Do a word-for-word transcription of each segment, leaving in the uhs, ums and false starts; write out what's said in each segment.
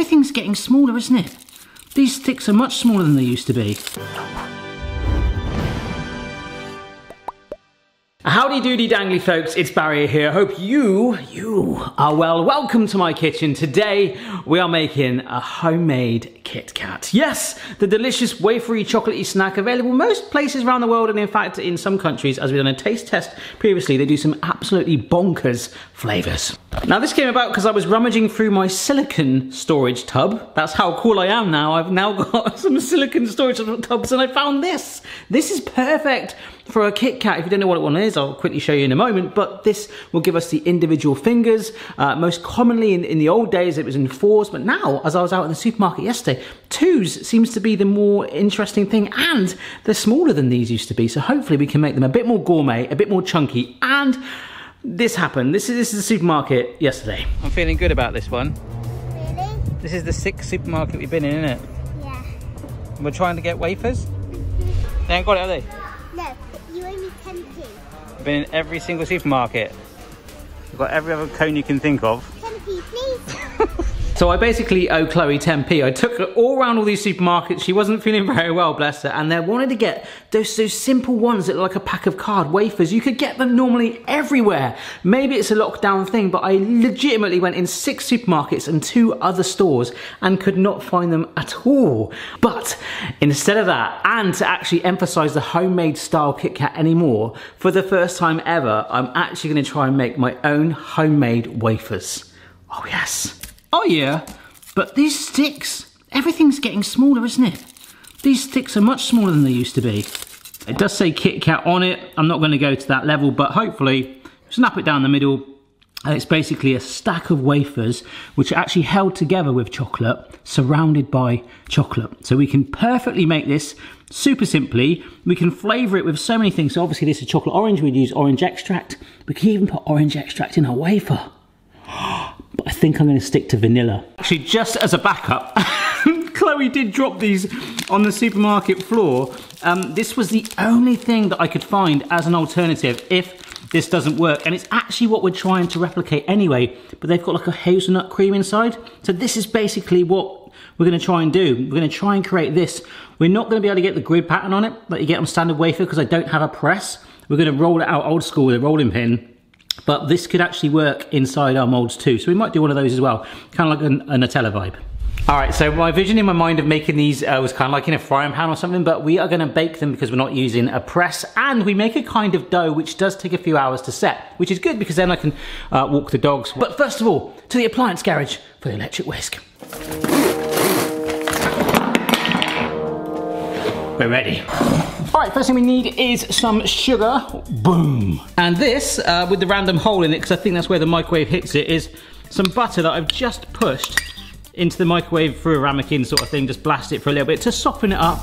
everything's getting smaller, isn't it? These sticks are much smaller than they used to be. Howdy doody dangly folks, it's Barry here. Hope you, you are well. Welcome to my kitchen. Today we are making a homemade Kit Kat. Yes, the delicious wafery chocolatey snack available most places around the world, and in fact in some countries, as we've done a taste test previously, they do some absolutely bonkers flavours. Now this came about because I was rummaging through my silicon storage tub. That's how cool I am now. I've now got some silicon storage tubs and I found this. This is perfect for a Kit Kat. If you don't know what one is, I'll quickly show you in a moment, but this will give us the individual fingers. Uh, most commonly in, in the old days it was in fours, but now, as I was out in the supermarket yesterday, twos seems to be the more interesting thing, and they're smaller than these used to be, so hopefully we can make them a bit more gourmet, a bit more chunky. And this happened, this is, this is the supermarket yesterday. I'm feeling good about this one. Really? This is the sixth supermarket we've been in, isn't it? Yeah. And we're trying to get wafers? Mm-hmm. They ain't got it, have they? No. We've been in every single supermarket. We've got every other cone you can think of. ten p, please. So I basically owe Chloe ten p. I took her all around all these supermarkets. She wasn't feeling very well, bless her, and they wanted to get those, those simple ones that look like a pack of card wafers. You could get them normally everywhere. Maybe it's a lockdown thing, but I legitimately went in six supermarkets and two other stores and could not find them at all. But instead of that, and to actually emphasize the homemade style Kit Kat anymore, for the first time ever, I'm actually gonna try and make my own homemade wafers. Oh yes. Oh yeah, but these sticks, everything's getting smaller, isn't it? These sticks are much smaller than they used to be. It does say Kit Kat on it. I'm not going to go to that level, but hopefully snap it down the middle and it's basically a stack of wafers which are actually held together with chocolate, surrounded by chocolate. So we can perfectly make this super simply. We can flavour it with so many things. So obviously this is chocolate orange, we'd use orange extract. We can even put orange extract in our wafer. But I think I'm going to stick to vanilla. Actually, just as a backup, Chloe did drop these on the supermarket floor. Um, this was the only thing that I could find as an alternative if this doesn't work. And it's actually what we're trying to replicate anyway, but they've got like a hazelnut cream inside. So this is basically what we're going to try and do. We're going to try and create this. We're not going to be able to get the grid pattern on it that you get on standard wafer because I don't have a press. We're going to roll it out old school with a rolling pin. But this could actually work inside our molds too, so we might do one of those as well, kind of like an, a Nutella vibe. All right, so my vision in my mind of making these uh, was kind of like in a frying pan or something, but we are going to bake them because we're not using a press, and we make a kind of dough which does take a few hours to set, which is good because then I can uh, walk the dogs. But first of all, to the appliance garage for the electric whisk. We're ready. All right, first thing we need is some sugar. Boom. And this, uh, with the random hole in it, because I think that's where the microwave hits it, is some butter that I've just pushed into the microwave through a ramekin sort of thing, just blast it for a little bit to soften it up.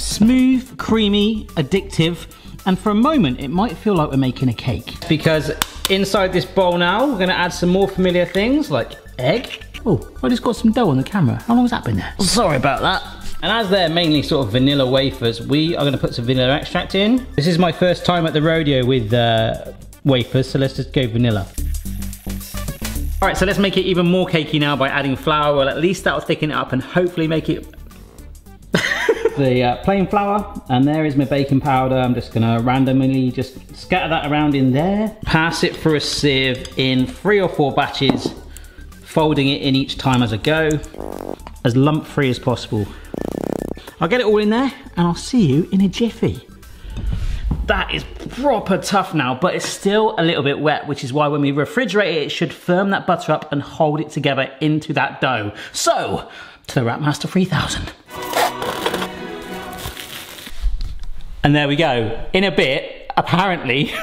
Smooth, creamy, addictive, and for a moment, it might feel like we're making a cake. Because inside this bowl now, we're gonna add some more familiar things like egg. Oh, I just got some dough on the camera. How long has that been there? Sorry about that. And as they're mainly sort of vanilla wafers, we are going to put some vanilla extract in. This is my first time at the rodeo with uh, wafers, so let's just go vanilla. All right, so let's make it even more cakey now by adding flour. Well, at least that'll thicken it up and hopefully make it the uh, plain flour. And there is my baking powder. I'm just gonna randomly just scatter that around in there. Pass it through a sieve in three or four batches, folding it in each time as I go, as lump-free as possible. I'll get it all in there, and I'll see you in a jiffy. That is proper tough now, but it's still a little bit wet, which is why when we refrigerate it, it should firm that butter up and hold it together into that dough. So, to the Wrap Master three thousand. And there we go. In a bit, apparently,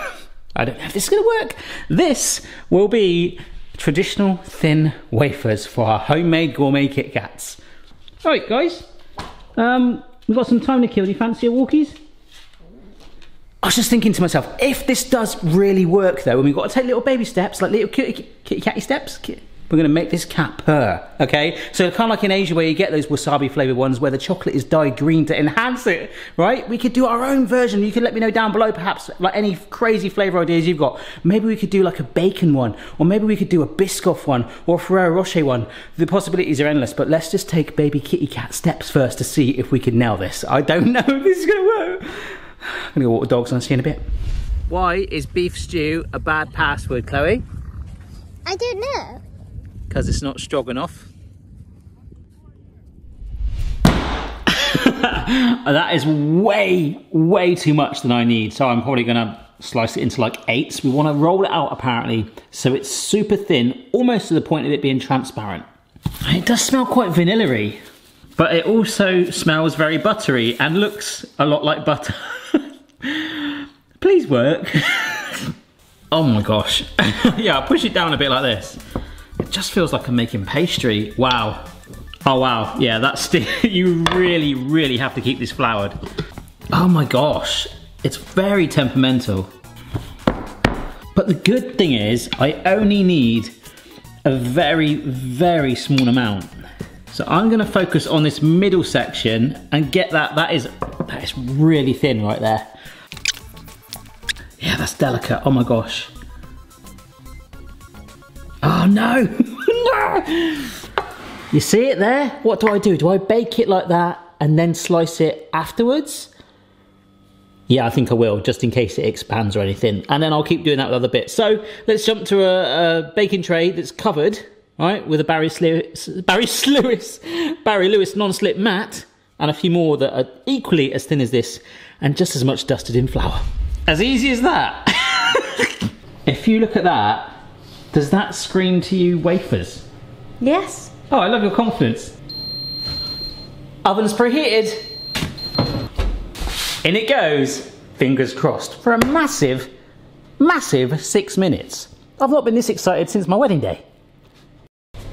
I don't know if this is gonna work, this will be traditional thin wafers for our homemade gourmet Kit Kats. All right, guys, um, we've got some time to kill. Do you fancy a walkies? I was just thinking to myself, if this does really work though, and we've got to take little baby steps, like little kitty, kitty catty steps, kit, We're gonna make this cat purr, okay? So kind of like in Asia where you get those wasabi flavored ones where the chocolate is dyed green to enhance it, right? We could do our own version. You can let me know down below, perhaps, like any crazy flavor ideas you've got. Maybe we could do like a bacon one, or maybe we could do a Biscoff one, or a Ferrero Rocher one. The possibilities are endless, but let's just take baby kitty cat steps first to see if we can nail this. I don't know if this is gonna work. I'm gonna go walk the dogs and I'll see you in a bit. Why is beef stew a bad password, Chloe? I don't know. Because it's not strong enough. That is way, way too much than I need. So I'm probably gonna slice it into like eights. We wanna roll it out apparently, so it's super thin, almost to the point of it being transparent. It does smell quite vanilla-y, but it also smells very buttery and looks a lot like butter. Please work. Oh my gosh. Yeah, I'll push it down a bit like this. It just feels like I'm making pastry. Wow. Oh wow, yeah, that's the, you really, really have to keep this floured. Oh my gosh, it's very temperamental. But the good thing is, I only need a very, very small amount. So I'm gonna focus on this middle section and get that, that is, that is really thin right there. Yeah, that's delicate, oh my gosh. Oh no, no! You see it there? What do I do? Do I bake it like that and then slice it afterwards? Yeah, I think I will, just in case it expands or anything. And then I'll keep doing that with other bits. So let's jump to a, a baking tray that's covered, right, with a Barry Lewis, Barry Lewis, Barry Lewis non-slip mat, and a few more that are equally as thin as this and just as much dusted in flour. As easy as that. If you look at that, does that scream to you wafers? Yes. Oh, I love your confidence. Oven's preheated. In it goes, fingers crossed, for a massive, massive six minutes. I've not been this excited since my wedding day.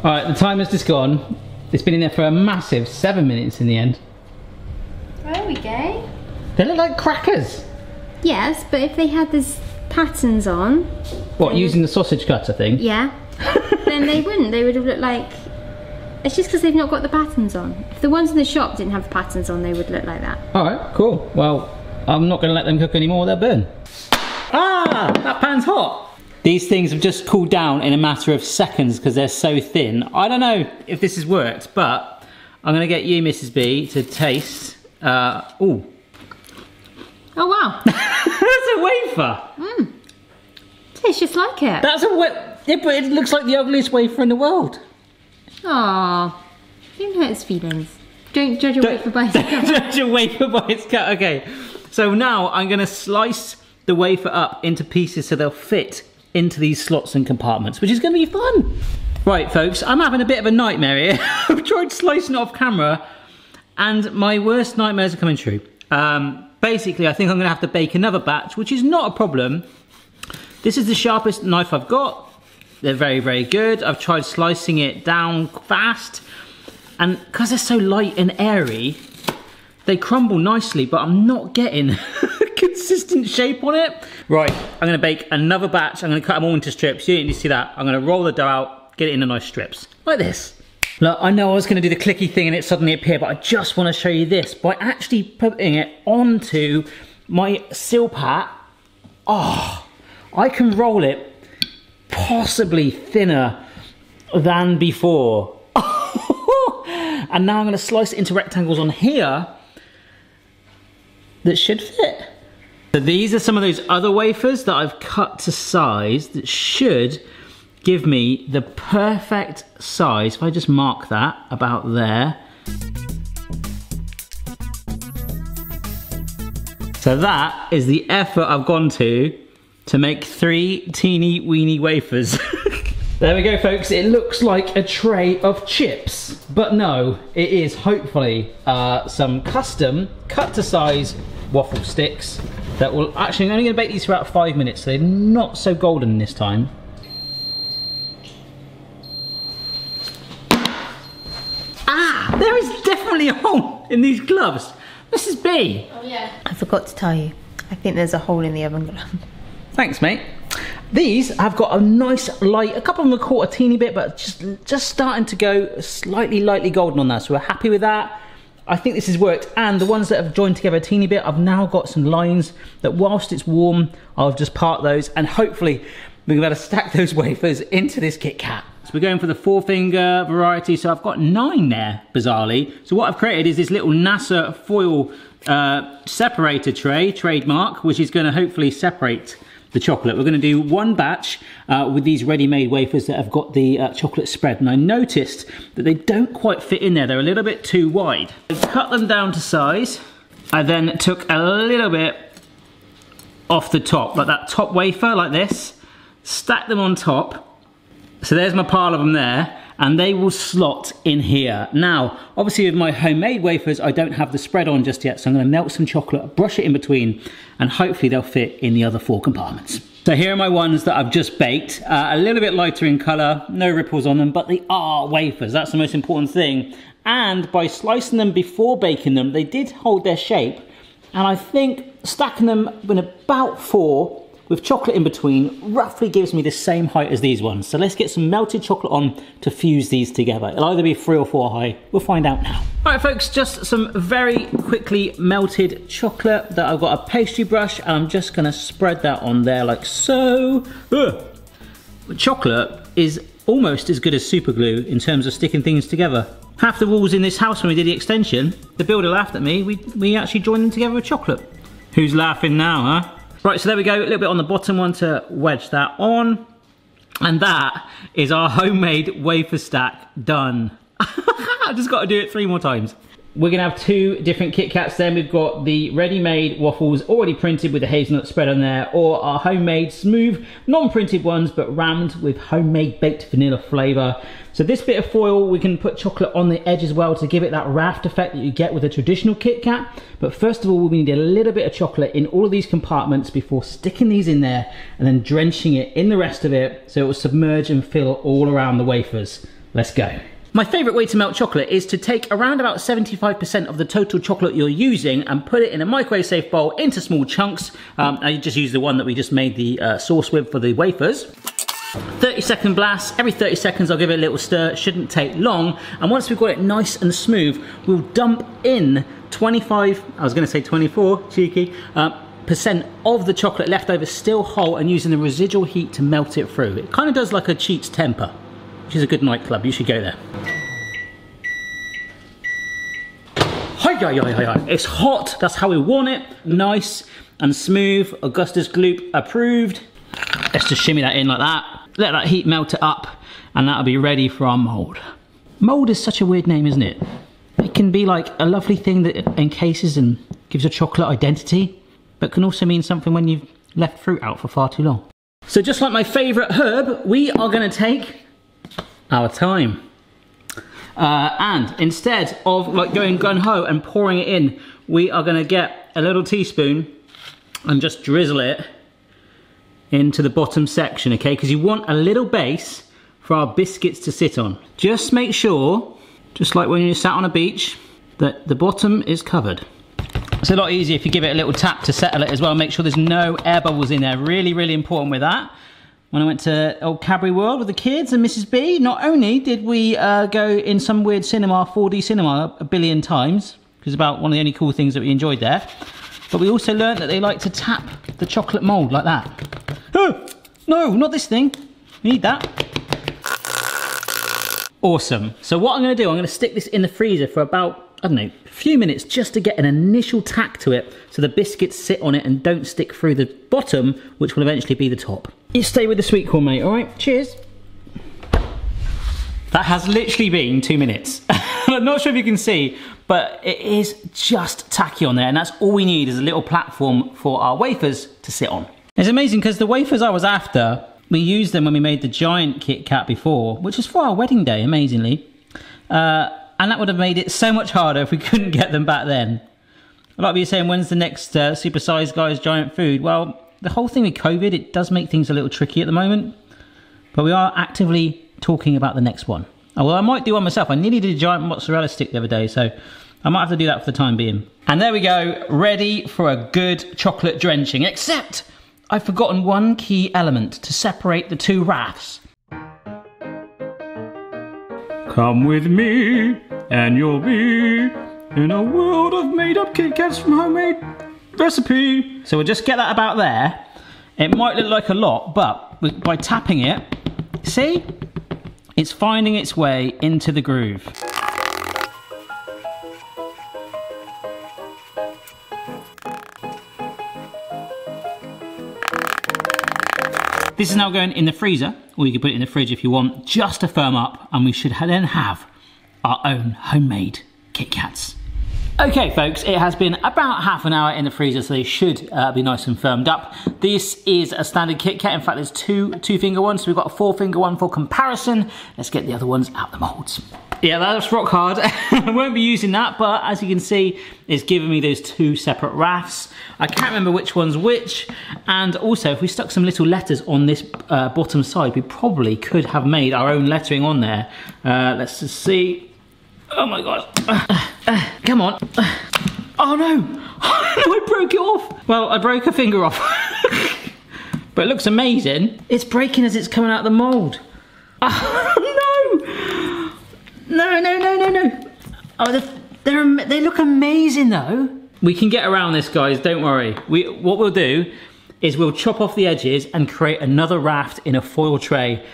All right, the timer's just gone. It's been in there for a massive seven minutes in the end. There we go. They look like crackers. Yes, but if they had these patterns on... What, using would... the sausage cutter thing? Yeah. Then they wouldn't, they would have looked like... It's just because they've not got the patterns on. If the ones in the shop didn't have patterns on, they would look like that. Alright, cool. Well, I'm not going to let them cook anymore, they'll burn. Ah, that pan's hot! These things have just cooled down in a matter of seconds because they're so thin. I don't know if this has worked, but I'm going to get you, Missus B, to taste... Uh, ooh. Oh wow! That's a wafer! Mm. Tastes just like it. That's a wafer, yeah, but it looks like the ugliest wafer in the world. Aww, don't hurt his feelings. Don't judge a don't, wafer by its cut. Don't judge a wafer by its cut, okay. So now I'm going to slice the wafer up into pieces so they'll fit into these slots and compartments, which is going to be fun. Right folks, I'm having a bit of a nightmare here. I've tried slicing it off camera and my worst nightmares are coming true. Um, Basically, I think I'm gonna have to bake another batch, which is not a problem. This is the sharpest knife I've got. They're very, very good. I've tried slicing it down fast, and because they're so light and airy, they crumble nicely, but I'm not getting a consistent shape on it. Right, I'm gonna bake another batch. I'm gonna cut them all into strips. You need to see that. I'm gonna roll the dough out, get it into nice strips, like this. Look, I know I was going to do the clicky thing and it suddenly appeared, but I just want to show you this by actually putting it onto my Silpat. Oh, I can roll it possibly thinner than before. And now I'm going to slice it into rectangles on here that should fit. So these are some of those other wafers that I've cut to size that should give me the perfect size. If I just mark that about there. So that is the effort I've gone to to make three teeny weeny wafers. There we go folks, it looks like a tray of chips, but no, it is hopefully uh, some custom cut to size waffle sticks that will, actually I'm only gonna bake these for about five minutes, so they're not so golden this time. There is definitely a hole in these gloves. Missus B. Oh yeah. I forgot to tell you. I think there's a hole in the oven glove. Thanks, mate. These have got a nice light, a couple of them have caught a teeny bit, but just, just starting to go slightly lightly golden on that. So we're happy with that. I think this has worked, and the ones that have joined together a teeny bit, I've now got some lines that whilst it's warm, I'll just part those, and hopefully we're going to be able to stack those wafers into this Kit Kat. So we're going for the four finger variety, so I've got nine there, bizarrely. So what I've created is this little NASA foil uh, separator tray, trademark, which is going to hopefully separate the chocolate. We're going to do one batch uh, with these ready-made wafers that have got the uh, chocolate spread, and I noticed that they don't quite fit in there, they're a little bit too wide. I cut them down to size. I then took a little bit off the top, like that top wafer, like this, stack them on top. So there's my pile of them there, and they will slot in here. Now, obviously with my homemade wafers, I don't have the spread on just yet, so I'm gonna melt some chocolate, brush it in between, and hopefully they'll fit in the other four compartments. So here are my ones that I've just baked. Uh, a little bit lighter in color, no ripples on them, but they are wafers, that's the most important thing. And by slicing them before baking them, they did hold their shape, and I think stacking them in about four with chocolate in between roughly gives me the same height as these ones. So let's get some melted chocolate on to fuse these together. It'll either be three or four high. We'll find out now. All right, folks, just some very quickly melted chocolate that I've got a pastry brush, and I'm just gonna spread that on there like so. Ugh. Chocolate is almost as good as super glue in terms of sticking things together. Half the walls in this house when we did the extension, the builder laughed at me. We, we actually joined them together with chocolate. Who's laughing now, huh? Right, so there we go, a little bit on the bottom one to wedge that on. And that is our homemade wafer stack done. I've just got to do it three more times. We're gonna have two different Kit Kats then. We've got the ready-made waffles already printed with the hazelnut spread on there, or our homemade smooth, non-printed ones, but rammed with homemade baked vanilla flavor. So this bit of foil, we can put chocolate on the edge as well to give it that raft effect that you get with a traditional Kit Kat. But first of all, we need a little bit of chocolate in all of these compartments before sticking these in there and then drenching it in the rest of it so it will submerge and fill all around the wafers. Let's go. My favorite way to melt chocolate is to take around about seventy-five percent of the total chocolate you're using and put it in a microwave safe bowl into small chunks. Um, I just use the one that we just made the uh, sauce with for the wafers. thirty second blast, every thirty seconds I'll give it a little stir, it shouldn't take long, and once we've got it nice and smooth, we'll dump in twenty-five, I was going to say twenty-four, cheeky, uh, percent of the chocolate left over still whole, and using the residual heat to melt it through. It kind of does like a Cheats temper, which is a good nightclub, you should go there. Hi, hi, hi, hi, hi. It's hot, that's how we want it, nice and smooth, Augustus Gloop approved. Let's just shimmy that in like that. Let that heat melt it up, and that'll be ready for our mold. Mold is such a weird name, isn't it? It can be like a lovely thing that encases and gives a chocolate identity, but can also mean something when you've left fruit out for far too long. So just like my favorite herb, we are gonna take our time. Uh, and instead of like going gung-ho and pouring it in, we are gonna get a little teaspoon and just drizzle it into the bottom section, okay? Because you want a little base for our biscuits to sit on. Just make sure, just like when you sat on a beach, that the bottom is covered. It's a lot easier if you give it a little tap to settle it as well. Make sure there's no air bubbles in there. Really, really important with that. When I went to old Cadbury World with the kids and Missus B, not only did we uh, go in some weird cinema, four D cinema, a billion times, because it's about one of the only cool things that we enjoyed there, but we also learned that they like to tap the chocolate mold like that. Oh, no, not this thing. We need that. Awesome. So what I'm going to do, I'm going to stick this in the freezer for about, I don't know, a few minutes just to get an initial tack to it so the biscuits sit on it and don't stick through the bottom, which will eventually be the top. You stay with the sweet corn, mate, all right? Cheers. That has literally been two minutes. I'm not sure if you can see, but it is just tacky on there, and that's all we need is a little platform for our wafers to sit on. It's amazing because the wafers I was after, we used them when we made the giant Kit Kat before, which was for our wedding day, amazingly. Uh, and that would have made it so much harder if we couldn't get them back then. A lot of you are saying, when's the next uh, Super Size Guy's giant food? Well, the whole thing with COVID, it does make things a little tricky at the moment. But we are actively talking about the next one. Oh, well, I might do one myself. I nearly did a giant mozzarella stick the other day, so I might have to do that for the time being. And there we go, ready for a good chocolate drenching, except I've forgotten one key element to separate the two wraps. Come with me, and you'll be in a world of made-up Kit Kats from homemade recipe. So we'll just get that about there. It might look like a lot, but by tapping it, see? It's finding its way into the groove. This is now going in the freezer, or you can put it in the fridge if you want, just to firm up, and we should then have our own homemade Kit Kats. Okay folks, it has been about half an hour in the freezer, so they should uh, be nice and firmed up. This is a standard Kit Kat. In fact, there's two two-finger ones, so we've got a four-finger one for comparison. Let's get the other ones out the moulds. Yeah, that's rock hard. I won't be using that, but as you can see, it's giving me those two separate wraps. I can't remember which one's which, and also if we stuck some little letters on this uh, bottom side, we probably could have made our own lettering on there. Uh, let's just see. Oh my God, uh, uh, come on. Uh, oh no, I broke it off. Well, I broke a finger off, but it looks amazing. It's breaking as it's coming out of the mold. Oh no, no, no, no, no, no. Oh, they're, they're, they look amazing though. We can get around this, guys, don't worry. We, what we'll do is we'll chop off the edges and create another raft in a foil tray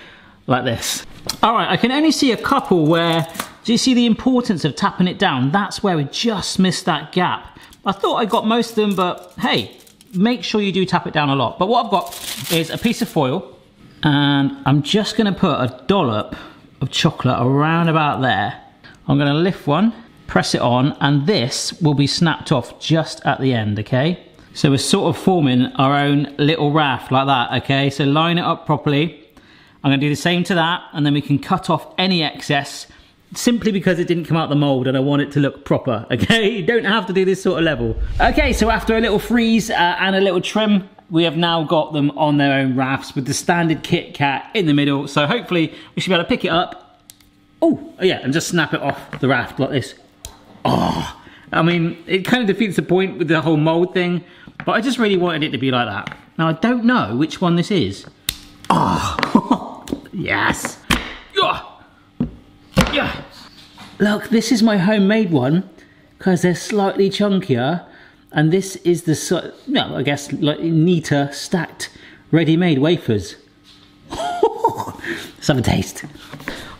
like this. All right, I can only see a couple where, do you see the importance of tapping it down? That's where we just missed that gap. I thought I got most of them, but hey, make sure you do tap it down a lot. But what I've got is a piece of foil, and I'm just gonna put a dollop of chocolate around about there. I'm gonna lift one, press it on, and this will be snapped off just at the end, okay? So we're sort of forming our own little raft like that, okay? So line it up properly. I'm gonna do the same to that, and then we can cut off any excess, simply because it didn't come out the mold and I want it to look proper, okay? You don't have to do this sort of level. Okay, so after a little freeze uh, and a little trim, we have now got them on their own rafts with the standard Kit Kat in the middle. So hopefully we should be able to pick it up. Oh, yeah, and just snap it off the raft like this. Oh, I mean, it kind of defeats the point with the whole mold thing, but I just really wanted it to be like that. Now, I don't know which one this is. Oh, yes. Yeah. Yeah. Look, this is my homemade one because they're slightly chunkier, and this is the so no, I guess like neater stacked ready-made wafers. Let's have a taste.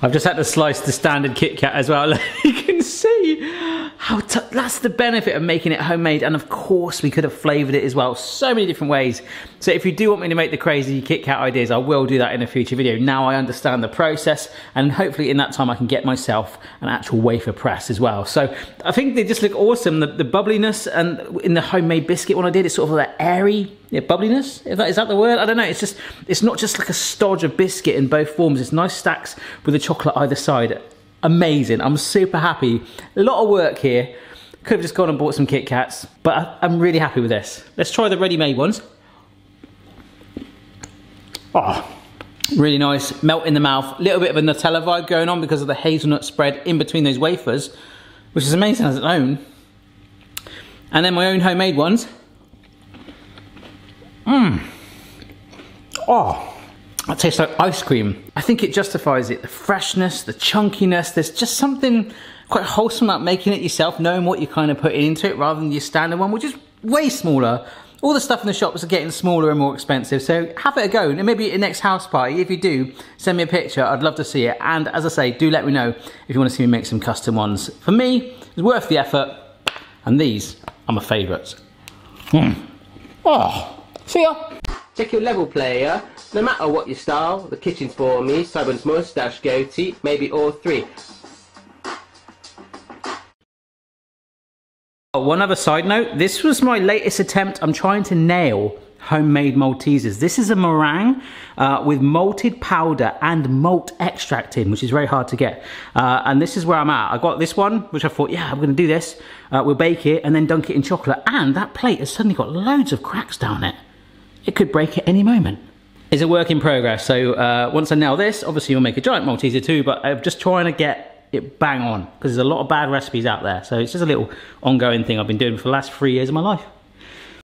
I've just had to slice the standard Kit Kat as well. You can see how t that's the benefit of making it homemade, and of course we could have flavoured it as well so many different ways. So if you do want me to make the crazy Kit Kat ideas, I will do that in a future video. Now I understand the process, and hopefully in that time I can get myself an actual wafer press as well. So I think they just look awesome, the, the bubbliness, and in the homemade biscuit one I did, it's sort of like that airy, yeah, bubbliness, is that, is that the word? I don't know, it's just, it's not just like a stodge of biscuit in both forms, it's nice stacks with the chocolate either side. Amazing, I'm super happy. A lot of work here, could have just gone and bought some Kit Kats, but I, I'm really happy with this. Let's try the ready-made ones. Oh, really nice, melt in the mouth, little bit of a Nutella vibe going on because of the hazelnut spread in between those wafers, which is amazing as its own. And then my own homemade ones. Mmm. Oh, that tastes like ice cream. I think it justifies it. The freshness, the chunkiness, there's just something quite wholesome about making it yourself, knowing what you're kind of putting into it rather than your standard one, which is way smaller. All the stuff in the shops are getting smaller and more expensive, so have it a go. And maybe at your next house party, if you do, send me a picture. I'd love to see it. And as I say, do let me know if you want to see me make some custom ones. For me, it's worth the effort. And these are my favourites. Mm. Oh, see ya. Check your level, player. No matter what your style, the kitchen's for me. Simon's moustache, goatee, maybe all three. Oh, one other side note, this was my latest attempt. I'm trying to nail homemade Maltesers. This is a meringue uh, with malted powder and malt extract in, which is very hard to get. Uh, and this is where I'm at. I got this one, which I thought, yeah, I'm gonna do this. Uh, we'll bake it and then dunk it in chocolate. And that plate has suddenly got loads of cracks down it. It could break at any moment. It's a work in progress, so uh, once I nail this, obviously you'll make a giant Malteser too, but I'm just trying to get it bang on, because there's a lot of bad recipes out there, so it's just a little ongoing thing I've been doing for the last three years of my life.